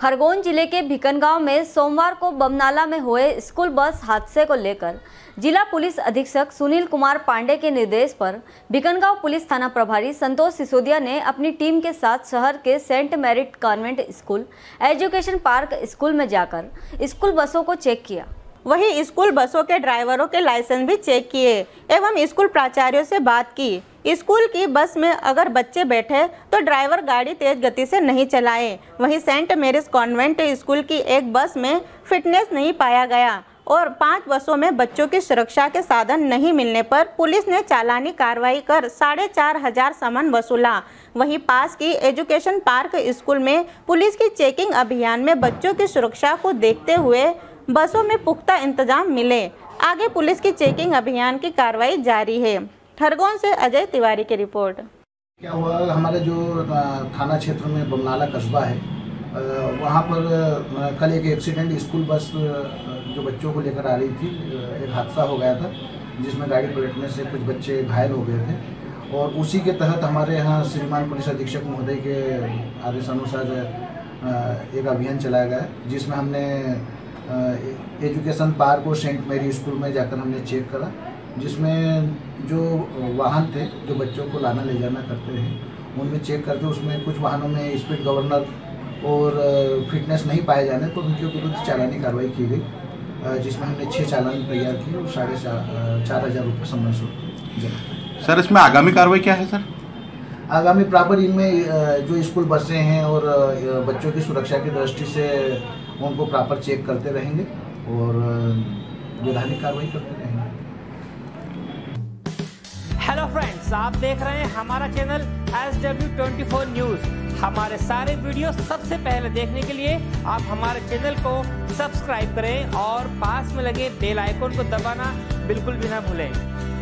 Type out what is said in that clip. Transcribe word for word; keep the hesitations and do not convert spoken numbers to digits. खरगोन जिले के भिकनगाँव में सोमवार को बमनाला में हुए स्कूल बस हादसे को लेकर जिला पुलिस अधीक्षक सुनील कुमार पांडे के निर्देश पर भिकनगाँव पुलिस थाना प्रभारी संतोष सिसोदिया ने अपनी टीम के साथ शहर के Saint Merit convent school, education park school में जाकर स्कूल बसों को चेक किया। वहीं स्कूल बसों के ड्राइवरों के लाइसेंस भी चेक किए एवं स्कूल प्राचार्यों से बात की। स्कूल की बस में अगर बच्चे बैठे तो ड्राइवर गाड़ी तेज गति से नहीं चलाएं। वहीं सेंट मेरिट कॉन्वेंट स्कूल की एक बस में फिटनेस नहीं पाया गया और पांच बसों में बच्चों की सुरक्षा के साधन नहीं मिलने पर पुलिस ने चालानी कार्रवाई कर साढ़े चार हजार सामान वसूला। वहीं पास की एजुकेशन पार्क स्कूल में पुलिस की चेकिंग अभियान में बच्चों की सुरक्षा को देखते हुए बसों में पुख्ता इंतजाम मिले। आगे पुलिस की चेकिंग अभियान की कार्रवाई जारी है। खरगोन से अजय तिवारी की रिपोर्ट। क्या हुआ, हमारे जो थाना क्षेत्र में बमनाला कस्बा है वहाँ पर कल एक एक्सीडेंट, स्कूल बस जो बच्चों को लेकर आ रही थी, एक हादसा हो गया था जिसमें गाड़ी पलटने से कुछ बच्चे घायल हो गए थे। और उसी के तहत हमारे यहाँ श्रीमान पुलिस अधीक्षक महोदय के आदेशानुसार एक अभियान चलाया गया जिसमें हमने एजुकेशन पार्क और सेंट मेरी स्कूल में जाकर हमने चेक करा, जिसमें जो वाहन थे जो बच्चों को लाना ले जाना करते हैं उनमें चेक करके उसमें कुछ वाहनों में स्पीड गवर्नर और फिटनेस नहीं पाए जाने पर उनके विरुद्ध चालानी कार्रवाई की गई, जिसमें हमने छः चालान तैयार किए और साढ़े चार चार हज़ार रुपये सम्मान शुल्क। सर, इसमें आगामी कार्रवाई क्या है? सर, आगामी प्रॉपर इनमें जो स्कूल बसें हैं और बच्चों की सुरक्षा की दृष्टि से उनको प्रॉपर चेक करते रहेंगे और विधानिक कार्रवाई करते रहेंगे। हेलो फ्रेंड्स, आप देख रहे हैं हमारा channel S W twenty four news. हमारे सारे वीडियो सबसे पहले देखने के लिए आप हमारे चैनल को सब्सक्राइब करें और पास में लगे बेल आइकन को दबाना बिल्कुल भी ना भूलें।